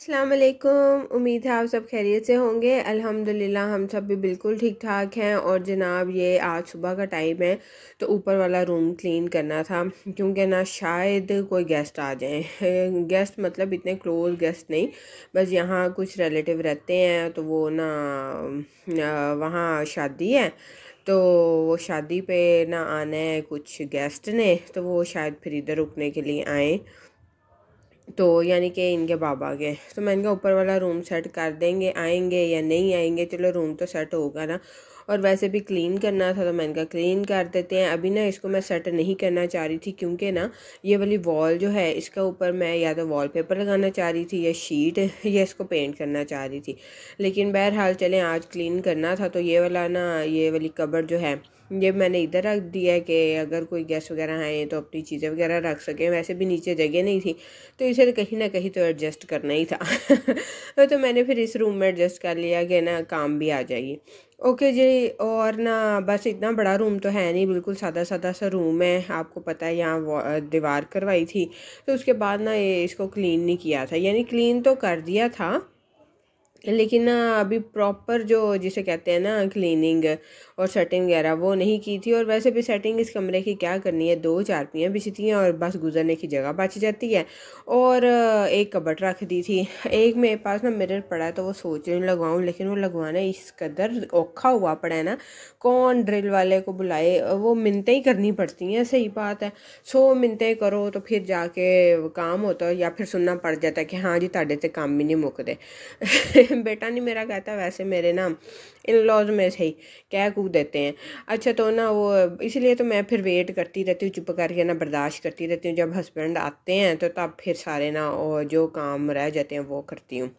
अस्सलाम वालेकुम। उम्मीद है आप सब खैरियत से होंगे। अल्हम्दुलिल्लाह हम सब भी बिल्कुल ठीक ठाक हैं। और जनाब ये आज सुबह का टाइम है तो ऊपर वाला रूम क्लीन करना था, क्योंकि ना शायद कोई गेस्ट आ जाए। गेस्ट मतलब इतने क्लोज गेस्ट नहीं, बस यहाँ कुछ रिलेटिव रहते हैं तो वो ना वहाँ शादी है, तो वो शादी पे ना आना है कुछ गेस्ट ने, तो वो शायद फिर इधर रुकने के लिए आए, तो यानी कि इनके बाबा के। तो मैं इनका ऊपर वाला रूम सेट कर देंगे, आएंगे या नहीं आएंगे चलो रूम तो सेट होगा ना। और वैसे भी क्लीन करना था तो मैं इनका क्लीन कर देते हैं। अभी ना इसको मैं सेट नहीं करना चाह रही थी, क्योंकि ना ये वाली वॉल जो है इसके ऊपर मैं या तो वॉलपेपर लगाना चाह रही थी या शीट या इसको पेंट करना चाह रही थी। लेकिन बहरहाल चलें आज क्लीन करना था, तो ये वाला ना ये वाली कबर्ड जो है ये मैंने इधर रख दिया है कि अगर कोई गेस्ट वगैरह आए तो अपनी चीज़ें वगैरह रख सकें। वैसे भी नीचे जगह नहीं थी तो इसे कहीं ना कहीं तो एडजस्ट करना ही था। तो मैंने फिर इस रूम में एडजस्ट कर लिया कि ना काम भी आ जाएगी। ओके जी। और ना बस इतना बड़ा रूम तो है नहीं, बिल्कुल सादा सादा सा रूम है। आपको पता है यहाँ दीवार करवाई थी, तो उसके बाद ना ये इसको क्लीन नहीं किया था, यानी क्लीन तो कर दिया था लेकिन ना अभी प्रॉपर जो जिसे कहते हैं ना क्लीनिंग और सेटिंग वगैरह वो नहीं की थी। और वैसे भी सेटिंग इस कमरे की क्या करनी है, दो चारपियाँ बिछती हैं और बस गुजरने की जगह बच जाती है। और एक कबट रख दी थी, एक मेरे पास ना मिरर पड़ा है तो वो सोच रही हूँ लगवाऊँ, लेकिन वो लगवाना इस कदर औखा हुआ पड़ा है ना, कौन ड्रिल वाले को बुलाए, वो मिन्नतें ही करनी पड़ती हैं। सही बात है, 100 मिन्नतें करो तो फिर जाके काम होता है, या फिर सुनना पड़ जाता है कि हाँ जी ताड़े से काम भी नहीं मुकदे। बेटा नहीं मेरा कहता, वैसे मेरे ना इन लॉज में सही कह कूद देते हैं। अच्छा तो ना वो इसीलिए तो मैं फिर वेट करती रहती हूँ, चुप करके ना बर्दाश्त करती रहती हूँ। जब हस्बैंड आते हैं तो तब फिर सारे ना और जो काम रह जाते हैं वो करती हूँ।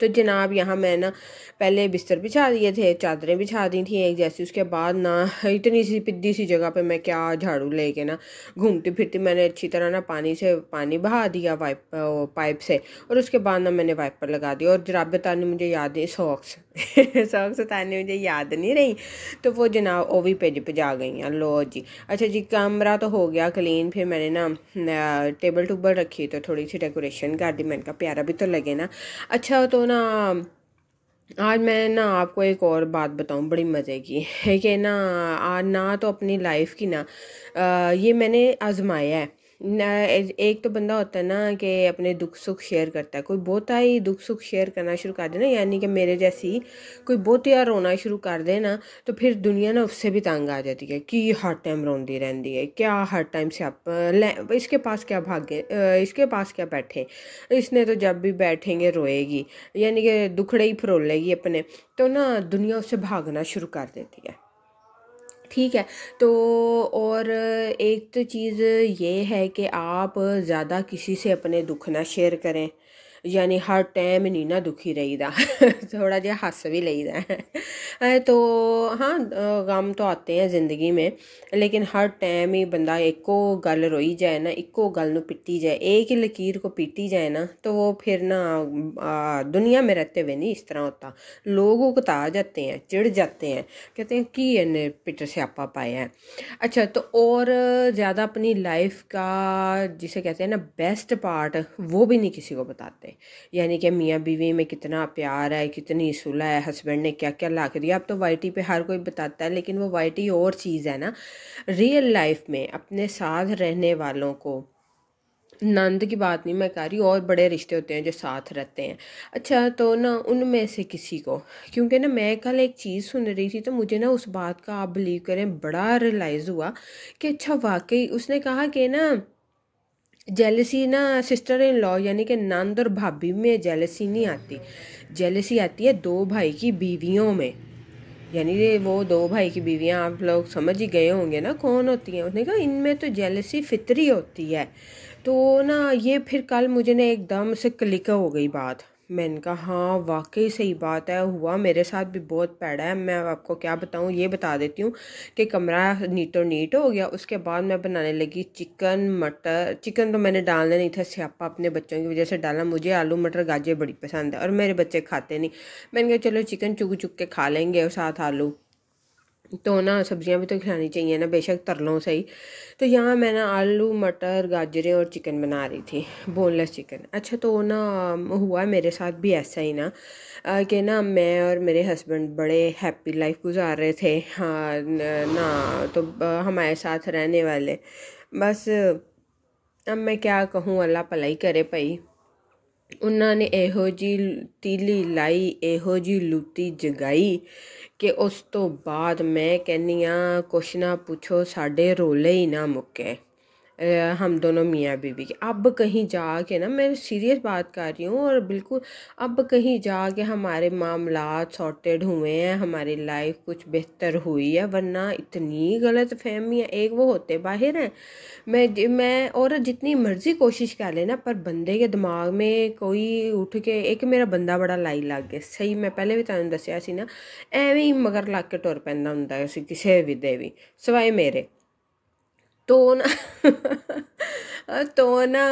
तो जनाब यहाँ मैं ना पहले बिस्तर बिछा दिए थे, चादरें बिछा दी थी एक जैसी। उसके बाद ना इतनी सी पिद्दी सी जगह पे मैं क्या झाड़ू लेके ना घूमती फिरती, मैंने अच्छी तरह ना पानी से पानी बहा दिया पाइप से, और उसके बाद ना मैंने वाइपर लगा दिया। और जराबे तानी मुझे याद नहीं, सॉक्स सॉक्स तानी मुझे याद नहीं रही, तो वो जनाब वो भी पेज पे जा गई हैं। लो जी। अच्छा जी कमरा तो हो गया क्लीन। फिर मैंने ना टेबल टूबल रखी तो थोड़ी सी डेकोरेशन कर दी, मैंने कहा प्यारा भी तो लगे ना। अच्छा तो आज मैं ना आपको एक और बात बताऊं बड़ी मज़े की है कि ना आज ना तो अपनी लाइफ की ना ये मैंने आजमाया है ना। एक तो बंदा होता है ना कि अपने दुख सुख शेयर करता है, कोई बहुत ही दुख सुख शेयर करना शुरू कर देना, यानी कि मेरे जैसी कोई बहुत ही रोना शुरू कर देना तो फिर दुनिया ना उससे भी तंग आ जाती है कि हर टाइम रोंदी रहती है, क्या हर टाइम से आप इसके पास क्या भागे, इसके पास क्या बैठे, इसने तो जब भी बैठेंगे रोएगी, यानी कि दुखड़े ही फरोलेगी अपने। तो ना दुनिया उससे भागना शुरू कर देती है, ठीक है। तो और एक तो चीज़ ये है कि आप ज़्यादा किसी से अपने दुख ना शेयर करें, यानी हर टाइम नहीं ना दुखी रहीदा। थोड़ा जहा हंस भी लईदा। तो हाँ गम तो आते हैं ज़िंदगी में, लेकिन हर टाइम ही बंदा एको गल रोई जाए ना, एको गल नू पिटी जाए, एक ही लकीर को पीटी जाए ना, तो वो फिर ना दुनिया में रहते हुए नहीं इस तरह होता। लोग उकता जाते हैं, चिढ़ जाते हैं, कहते हैं कि इन्हें पिट स्यापा पाया है। अच्छा तो और ज़्यादा अपनी लाइफ का जिसे कहते हैं ना बेस्ट पार्ट वो भी नहीं किसी को बताते, यानी कि मियाँ बीवी में कितना प्यार है, कितनी सुलह है, हस्बैंड ने क्या क्या ला के दिया। अब तो वाईटी पे हर कोई बताता है, लेकिन वो वाईटी और चीज़ है ना। रियल लाइफ में अपने साथ रहने वालों को, नंद की बात नहीं मैं कर रही, और बड़े रिश्ते होते हैं जो साथ रहते हैं। अच्छा तो ना उनमें से किसी को, क्योंकि ना मैं कल एक चीज़ सुन रही थी तो मुझे ना उस बात का आप बिलीव करें बड़ा रियलाइज़ हुआ कि अच्छा वाकई उसने कहा कि ना जेलसी ना सिस्टर इन लॉ यानी कि नंद और भाभी में जेलसी नहीं आती, जेलसी आती है दो भाई की बीवियों में। यानी वो दो भाई की बीवियाँ आप लोग समझ ही गए होंगे ना कौन होती हैं। उसने कहा इनमें तो जेलसी फितरी होती है। तो ना ये फिर कल मुझे ना एकदम से क्लिक हो गई बात। मैंने कहा हाँ वाकई सही बात है, हुआ मेरे साथ भी बहुत पैड़ा है। मैं आपको क्या बताऊँ, ये बता देती हूँ कि कमरा नीटो नीट हो गया। उसके बाद मैं बनाने लगी चिकन मटर। चिकन तो मैंने डालना नहीं था, स्यापा अपने बच्चों की वजह से डाला। मुझे आलू मटर गाजर बड़ी पसंद है और मेरे बच्चे खाते नहीं। मैंने कहा चलो चिकन चुग चुग के खा लेंगे और साथ आलू। तो ना सब्जियां भी तो खिलानी चाहिए ना, बेशक तरलों सही। तो यहाँ मैं ना आलू मटर गाजरें और चिकन बना रही थी, बोनलेस चिकन। अच्छा तो ना हुआ मेरे साथ भी ऐसा ही ना कि ना मैं और मेरे हस्बैंड बड़े हैप्पी लाइफ गुजार रहे थे। हाँ ना, तो हमारे साथ रहने वाले, बस अब मैं क्या कहूँ, अल्लाह भलाई करे भाई। उन्होंने एहो जी तीली लाई, एहो जी लुती जगाई कि उस तो बाद मैं कहनी हाँ कुछ ना पूछो, साढ़े रोले ही ना मुके। हम दोनों मियाँ बीवी के अब कहीं जा के ना, मैं सीरियस बात कर रही हूँ, और बिल्कुल अब कहीं जा के हमारे मामलात सॉर्टेड हुए हैं, हमारी लाइफ कुछ बेहतर हुई है, वरना इतनी गलत फहमियाँ एक वो होते बाहर हैं। मैं और जितनी मर्जी कोशिश कर लेना, पर बंदे के दिमाग में कोई उठ के एक मेरा बंदा बड़ा लाई लग गया सही। मैं पहले भी तुहानू दस्सिया सी ना, एवें ही मगर लग के टुर पैंदा हुंदा सी किसे भी दे वी सवाए मेरे। तो ना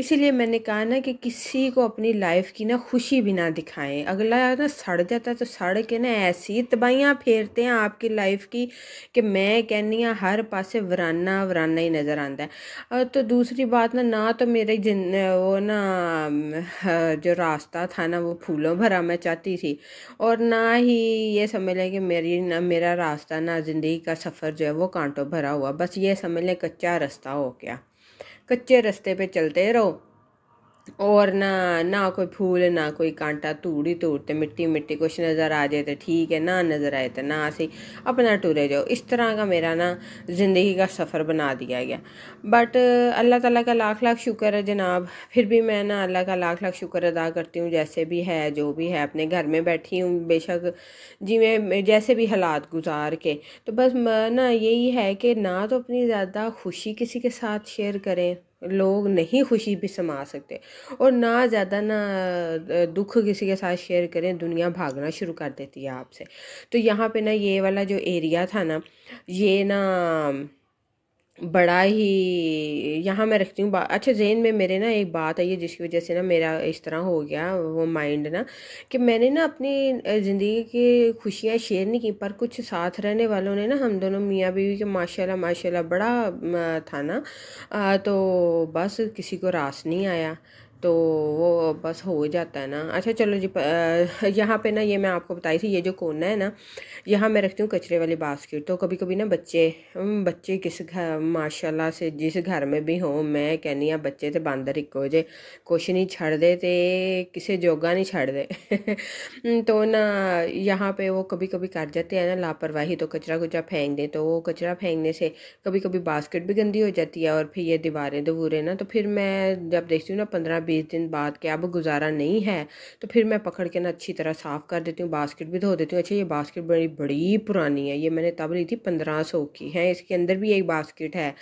इसीलिए मैंने कहा ना कि किसी को अपनी लाइफ की ना खुशी भी ना दिखाएं। अगला ना सड़ जाता है तो सड़ के ना ऐसी तबाहियाँ फेरते हैं आपकी लाइफ की कि मैं कहनी हाँ हर पासे वराना वराना ही नज़र आता है। और तो दूसरी बात ना, ना तो मेरे वो ना जो रास्ता था ना वो फूलों भरा मैं चाहती थी, और ना ही ये समझ लें कि मेरा रास्ता ना ज़िंदगी का सफ़र जो है वो कांटों भरा हुआ, बस ये समझ लें कच्चा रास्ता हो गया। कच्चे रास्ते पे चलते रहो और ना कोई फूल ना कोई कांटा, तूड़ी तूड़ते मिट्टी मिट्टी कुछ नज़र आ जाए तो ठीक है, ना नज़र आए तो ना सही, अपना टूरे जाओ। इस तरह का मेरा ना ज़िंदगी का सफ़र बना दिया गया। बट अल्लाह ताला का लाख लाख शुक्र है जनाब, फिर भी मैं ना अल्लाह का लाख लाख शुक्र अदा करती हूँ, जैसे भी है जो भी है अपने घर में बैठी हूँ, बेशक जिमें जैसे भी हालात गुजार के। तो बस ना यही है कि ना तो अपनी ज़्यादा खुशी किसी के साथ शेयर करें, लोग नहीं खुशी भी समा सकते, और ना ज़्यादा ना दुख किसी के साथ शेयर करें, दुनिया भागना शुरू कर देती है आपसे। तो यहाँ पे ना ये वाला जो एरिया था ना, ये ना बड़ा ही यहाँ मैं रखती हूँ। अच्छा जहन में मेरे ना एक बात आई है जिसकी वजह से ना मेरा इस तरह हो गया वो माइंड ना, कि मैंने ना अपनी ज़िंदगी की खुशियाँ शेयर नहीं की, पर कुछ साथ रहने वालों ने ना, हम दोनों मियाँ बीवी के माशाल्लाह माशाल्लाह बड़ा था ना, तो बस किसी को रास नहीं आया, तो वो बस हो जाता है ना। अच्छा चलो जी, यहाँ पे ना ये मैं आपको बताई थी, ये जो कोना है ना यहाँ मैं रखती हूँ कचरे वाली बास्केट। तो कभी कभी ना बच्चे किस घर माशाल्लाह से जिस घर में भी हों, मैं कहनी हाँ बच्चे तो बंदर एक हो जाए, कुछ नहीं छड़ दे तो किसी जोगा नहीं छड़ दे। तो ना यहाँ पे वो कभी कभी कर जाते हैं ना लापरवाही, तो कचरा कुचरा फेंक दें, तो वो कचरा फेंकने से कभी कभी बास्केट भी गंदी हो जाती है, और फिर ये दीवारें दबूरे ना। तो फिर मैं जब देखती हूँ ना 15-20 दिन बाद के अब गुजारा नहीं है, तो फिर मैं पकड़ के ना अच्छी तरह साफ़ कर देती हूँ, बास्केट भी धो देती हूँ। अच्छा ये बास्केट बड़ी पुरानी है, ये मैंने तब ली थी 1500 की है, इसके अंदर भी एक बास्केट है।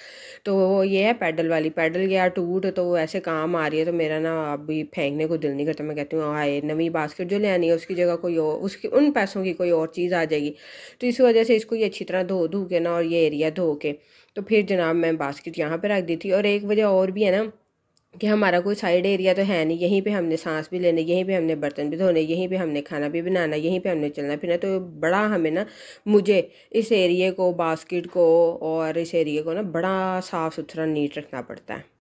तो ये है पैडल वाली, पैडल गया टूट तो ऐसे काम आ रही है, तो मेरा ना अभी फेंकने को दिल नहीं करता। मैं कहती हूँ हाय नवी बास्केट जो ले आनी है उसकी जगह कोई और, उसकी उन पैसों की कोई और चीज़ आ जाएगी। तो इस वजह से इसको ये अच्छी तरह धो के ना, और ये एरिया धो के तो फिर जनाब मैं बास्केट यहाँ पर रख दी थी। और एक वजह और भी है ना कि हमारा कोई साइड एरिया तो है नहीं, यहीं पे हमने सांस भी लेने, यहीं पे हमने बर्तन भी धोने, यहीं पे हमने खाना भी बनाना, यहीं पे हमने चलना फिरना। तो बड़ा हमें ना, मुझे इस एरिया को, बास्केट को और इस एरिया को ना बड़ा साफ़ सुथरा नीट रखना पड़ता है।